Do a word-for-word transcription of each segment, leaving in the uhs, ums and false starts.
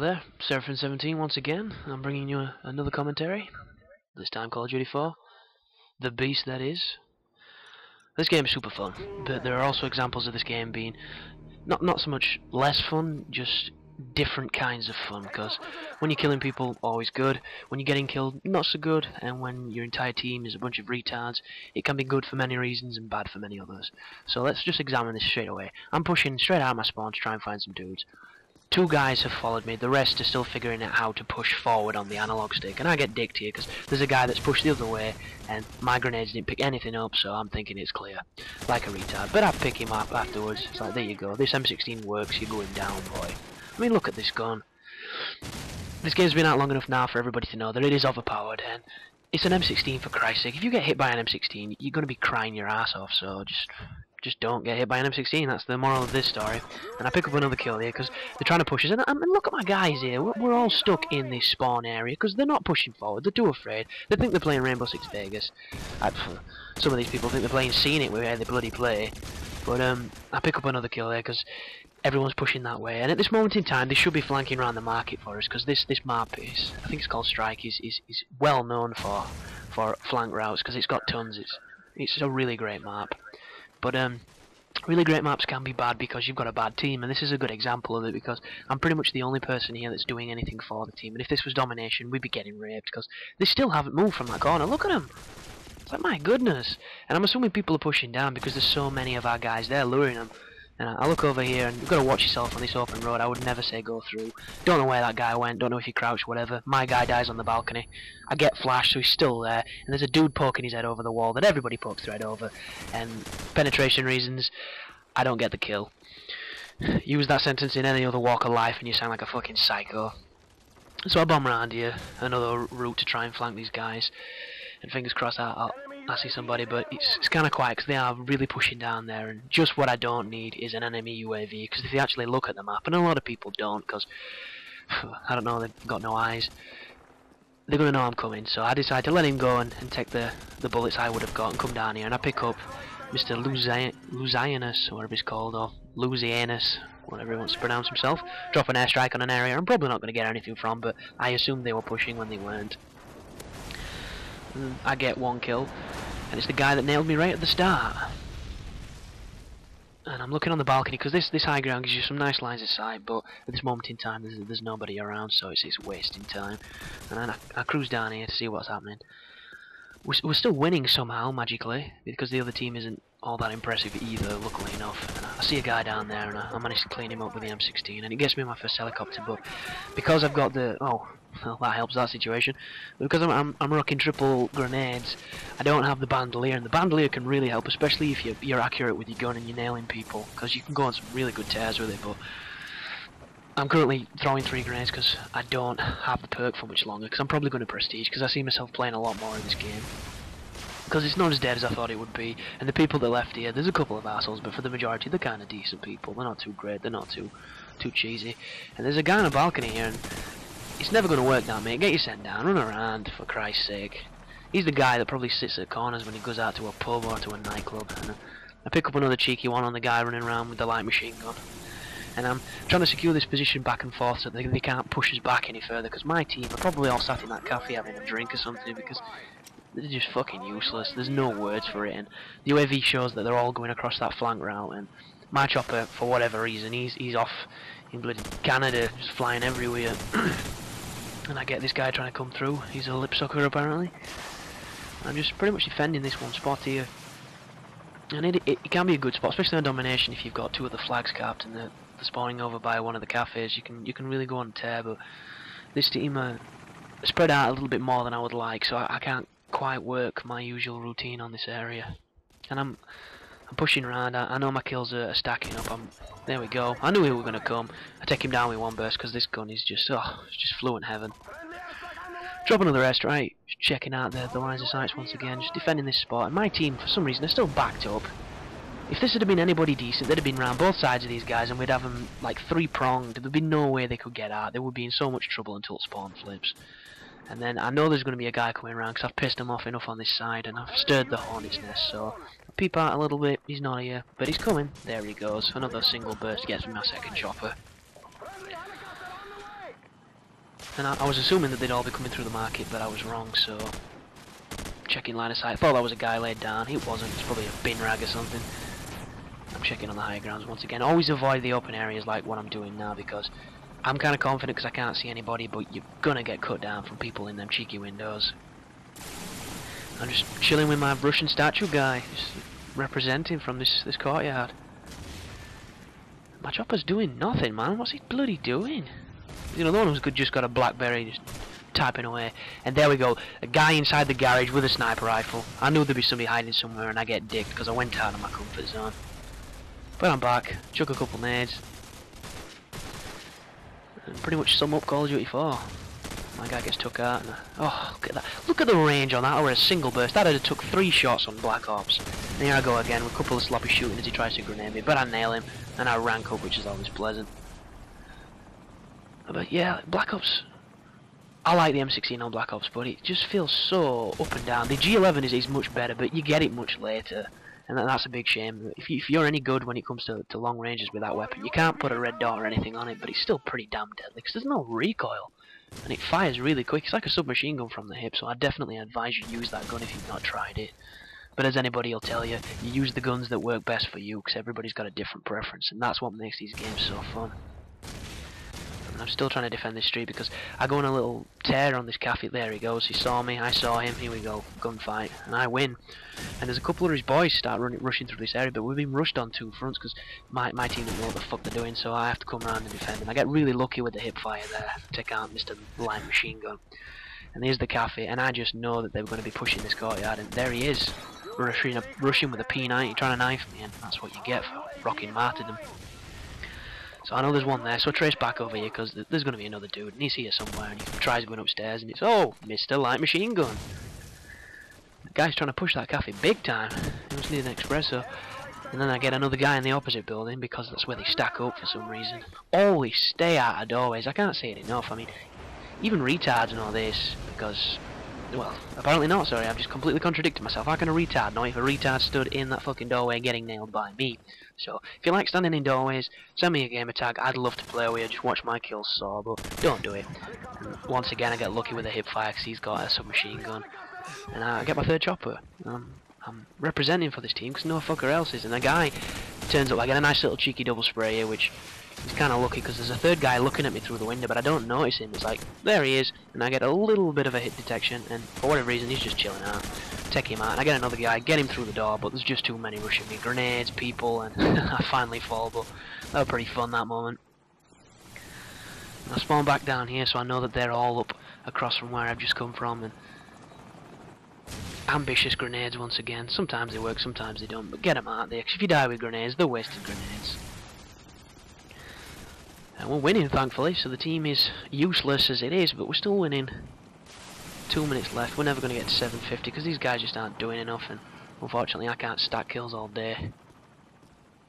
Hello there, Seraphim seventeen once again. I'm bringing you a, another commentary. This time Call of Duty four. The beast that is. This game is super fun, but there are also examples of this game being not, not so much less fun, just different kinds of fun, because when you're killing people, always good. When you're getting killed, not so good. And when your entire team is a bunch of retards, it can be good for many reasons and bad for many others. So let's just examine this straight away. I'm pushing straight out of my spawn to try and find some dudes. Two guys have followed me, the rest are still figuring out how to push forward on the analog stick, and I get dicked here because there's a guy that's pushed the other way and my grenades didn't pick anything up, so I'm thinking it's clear, like a retard. But I pick him up afterwards. It's like, there you go, this M sixteen works, you're going down, boy. I mean, look at this gun. This game's been out long enough now for everybody to know that it is overpowered, and it's an M sixteen, for Christ's sake. If you get hit by an M sixteen, you're going to be crying your ass off, so just... Just don't get hit by an M sixteen, that's the moral of this story. And I pick up another kill here because they're trying to push us. And, and look at my guys here, we're, we're all stuck in this spawn area because they're not pushing forward, they're too afraid. They think they're playing Rainbow Six Vegas. I, some of these people think they're playing Seen It where they bloody play. But um, I pick up another kill there because everyone's pushing that way. And at this moment in time, they should be flanking around the market for us because this, this map is, I think it's called Strike, is, is, is well known for, for flank routes because it's got tons. It's, it's a really great map. But um, really great maps can be bad because you've got a bad team, and this is a good example of it because I'm pretty much the only person here that's doing anything for the team, and if this was domination, we'd be getting raped because they still haven't moved from that corner. Look at them! It's like, my goodness! And I'm assuming people are pushing down because there's so many of our guys there luring them. And I look over here, and you've got to watch yourself on this open road. I would never say go through. Don't know where that guy went, don't know if he crouched, whatever. My guy dies on the balcony. I get flashed, so he's still there. And there's a dude poking his head over the wall that everybody pokes their head over. And penetration reasons, I don't get the kill. Use that sentence in any other walk of life and you sound like a fucking psycho. So I bomb around here, another route to try and flank these guys. And fingers crossed I'll... I'll I see somebody, but it's, it's kind of quiet because they are really pushing down there, and just what I don't need is an enemy U A V, because if you actually look at the map, and a lot of people don't because I don't know, they've got no eyes, they're going to know I'm coming, so I decide to let him go and, and take the, the bullets I would have got and come down here, and I pick up Mister Luzianus, or whatever he's called, or Luzianus, whatever he wants to pronounce himself, drop an airstrike on an area I'm probably not going to get anything from, but I assumed they were pushing when they weren't. I get one kill, and it's the guy that nailed me right at the start. And I'm looking on the balcony because this this high ground gives you some nice lines of sight, but at this moment in time there's, there's nobody around, so it's it's wasting time. And then I, I cruise down here to see what's happening. We're, we're still winning somehow magically because the other team isn't all that impressive either, luckily enough. And I see a guy down there, and I, I managed to clean him up with the M sixteen, and it gets me my first helicopter. But because I've got the oh. Well, that helps that situation. Because I'm, I'm, I'm rocking triple grenades, I don't have the bandolier, and the bandolier can really help, especially if you're, you're accurate with your gun and you're nailing people, because you can go on some really good tears with it. But I'm currently throwing three grenades because I don't have the perk for much longer, because I'm probably going to prestige, because I see myself playing a lot more in this game. Because it's not as dead as I thought it would be, and the people that left here, there's a couple of assholes, but for the majority, they're kind of decent people. They're not too great, they're not too, too cheesy. And there's a guy on a balcony here, and it's never going to work now, mate. Get your send down, run around, for Christ's sake. He's the guy that probably sits at corners when he goes out to a pub or to a nightclub. And I pick up another cheeky one on the guy running around with the light machine gun. And I'm trying to secure this position back and forth so they, they can't push us back any further, because my team are probably all sat in that cafe having a drink or something, because they're just fucking useless. There's no words for it. And the U A V shows that they're all going across that flank route, and my chopper, for whatever reason, he's, he's off in bloody Canada, just flying everywhere. And I get this guy trying to come through. He's a lip sucker apparently. I'm just pretty much defending this one spot here, and it, it, it can be a good spot, especially on domination. If you've got two of the flags capped and they're, they're spawning over by one of the cafes, you can you can really go on and tear. But this team are spread out a little bit more than I would like, so I, I can't quite work my usual routine on this area. And I'm I'm pushing around. I, I know my kills are, are stacking up. I'm, there we go. I knew he was going to come. I take him down with one burst because this gun is just, oh, it's just fluent heaven. Drop another airstrike. Just checking out the, the lines of sights once again. Just defending this spot. And my team, for some reason, are still backed up. If this had been anybody decent, they'd have been round both sides of these guys, and we'd have them like three-pronged. There'd be no way they could get out. They would be in so much trouble until it spawn flips. And then I know there's going to be a guy coming around because I've pissed him off enough on this side, and I've stirred the hornet's nest, so I peep out a little bit. He's not here, but he's coming. There he goes. Another single burst gets me my second chopper. And I, I was assuming that they'd all be coming through the market, but I was wrong, so... Checking line of sight. I thought that was a guy laid down. It wasn't. It's probably a bin rag or something. I'm checking on the higher grounds once again. Always avoid the open areas like what I'm doing now, because I'm kind of confident because I can't see anybody, but you're gonna get cut down from people in them cheeky windows. I'm just chilling with my Russian statue guy, just representing from this this courtyard. My chopper's doing nothing, man. What's he bloody doing? You know, the one who's good just got a BlackBerry, just typing away. And there we go, a guy inside the garage with a sniper rifle. I knew there'd be somebody hiding somewhere, and I get dicked because I went out of my comfort zone. But I'm back, chuck a couple nades, and pretty much sum up Call of Duty four. My guy gets took out, and I, oh, look at that! Look at the range on that, or a single burst. That'd have took three shots on Black Ops. And here I go again with a couple of sloppy shooting as he tries to grenade me, but I nail him, and I rank up, which is always pleasant. But yeah, Black Ops. I like the M sixteen on Black Ops, but it just feels so up and down. The G eleven is, is much better, but you get it much later, and that, that's a big shame. If, you, if you're any good when it comes to, to long ranges with that weapon, you can't put a red dot or anything on it, but it's still pretty damn deadly because there's no recoil. And it fires really quick. It's like a submachine gun from the hip, so I definitely advise you use that gun if you've not tried it. But as anybody will tell you, you use the guns that work best for you, because everybody's got a different preference, and that's what makes these games so fun. And I'm still trying to defend this street, because I go on a little tear on this cafe. There he goes, he saw me, I saw him, here we go, gunfight, and I win. And there's a couple of his boys start running, rushing through this area, but we've been rushed on two fronts, because my, my team don't know what the fuck they're doing, so I have to come around and defend them. I get really lucky with the hip fire there, take out Mister Lime Machine Gun. And here's the cafe, and I just know that they're going to be pushing this courtyard, and there he is, rushing, rushing with a P ninety, trying to knife me, and that's what you get for rocking martyrdom. So I know there's one there, so I trace back over here, because there's going to be another dude, and he's here somewhere, and he tries going upstairs, and it's, oh, Mister Light Machine Gun. The guy's trying to push that cafe big time. He must need an espresso. And then I get another guy in the opposite building, because that's where they stack up for some reason. Always stay out of doorways, I can't say it enough. I mean, even retards know this, because, well, apparently not, sorry, I've just completely contradicted myself. How can a retard know if a retard stood in that fucking doorway getting nailed by me? So, if you like standing in doorways, send me a gamer tag, I'd love to play with you, just watch my kills soar, but don't do it. And once again, I get lucky with a hip fire, because he's got a submachine gun. And I get my third chopper. Um, I'm representing for this team, because no fucker else is. And a guy turns up, I get a nice little cheeky double spray here, which... it's kind of lucky because there's a third guy looking at me through the window, but I don't notice him. It's like, there he is, and I get a little bit of a hit detection, and for whatever reason, he's just chilling out. Take him out, and I get another guy, get him through the door, but there's just too many rushing me. Grenades, people, and I finally fall, but that was pretty fun, that moment. And I spawn back down here, so I know that they're all up across from where I've just come from, and... ambitious grenades once again. Sometimes they work, sometimes they don't, but get them out there, because if you die with grenades, they're wasted grenades. And we're winning, thankfully, so the team is useless as it is, but we're still winning. Two minutes left, we're never going to get to seven fifty, because these guys just aren't doing enough, and unfortunately I can't stack kills all day.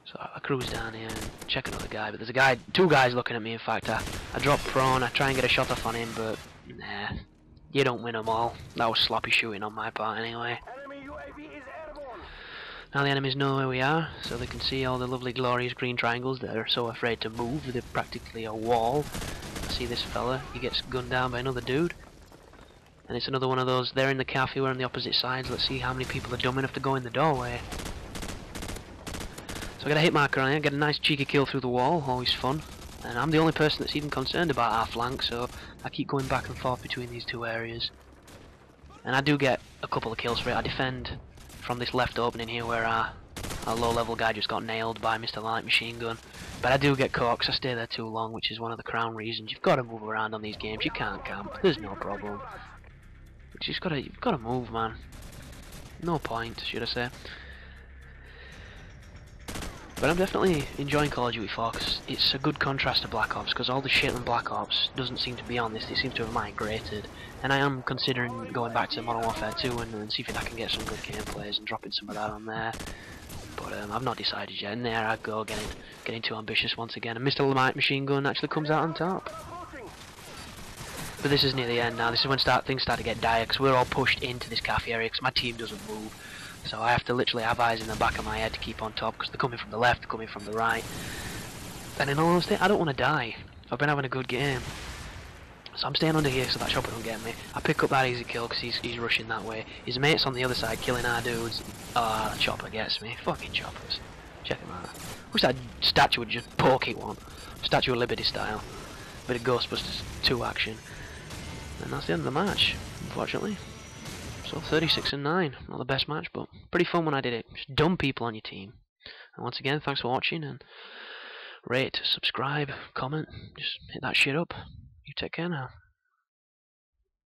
So I cruise down here and check another guy, but there's a guy, two guys looking at me, in fact. I, I drop prone, I try and get a shot off on him, but nah, you don't win them all. That was sloppy shooting on my part anyway. Now the enemies know where we are, so they can see all the lovely glorious green triangles that are so afraid to move, they're practically a wall. I see this fella, he gets gunned down by another dude. And it's another one of those, they're in the cafe, we're on the opposite sides, let's see how many people are dumb enough to go in the doorway. So I get a hit marker on here, get a nice cheeky kill through the wall, always fun. And I'm the only person that's even concerned about our flank, so I keep going back and forth between these two areas. And I do get a couple of kills for it, I defend from this left opening here where our, our low level guy just got nailed by Mister Light Machine Gun. But I do get caught because I stay there too long, which is one of the crown reasons. You've got to move around on these games, you can't camp, there's no problem. But you've got to, you've got to move, man. No point, should I say. But I'm definitely enjoying Call of Duty four because it's a good contrast to Black Ops, because all the shit in Black Ops doesn't seem to be on this, it seems to have migrated. And I am considering going back to Modern Warfare two and, and see if I can get some good gameplays and dropping some of that on there. But um, I've not decided yet, and there I go, getting, getting too ambitious once again, and Mister Light Machine Gun actually comes out on top. But this is near the end now, this is when start, things start to get dire, because we're all pushed into this cafe area, because my team doesn't move. So I have to literally have eyes in the back of my head to keep on top, because they're coming from the left, they're coming from the right. And in all honesty, I don't want to die. I've been having a good game. So I'm staying under here so that chopper don't get me. I pick up that easy kill because he's, he's rushing that way. His mate's on the other side killing our dudes. Ah, oh, chopper gets me. Fucking choppers. Check him out. Wish that statue would just poke it one. Statue of Liberty style. Bit of Ghostbusters two action. And that's the end of the match, unfortunately. So thirty-six and nine. Not the best match, but pretty fun when I did it. Just dumb people on your team. And once again, thanks for watching. And rate, subscribe, comment. Just hit that shit up. You take care now.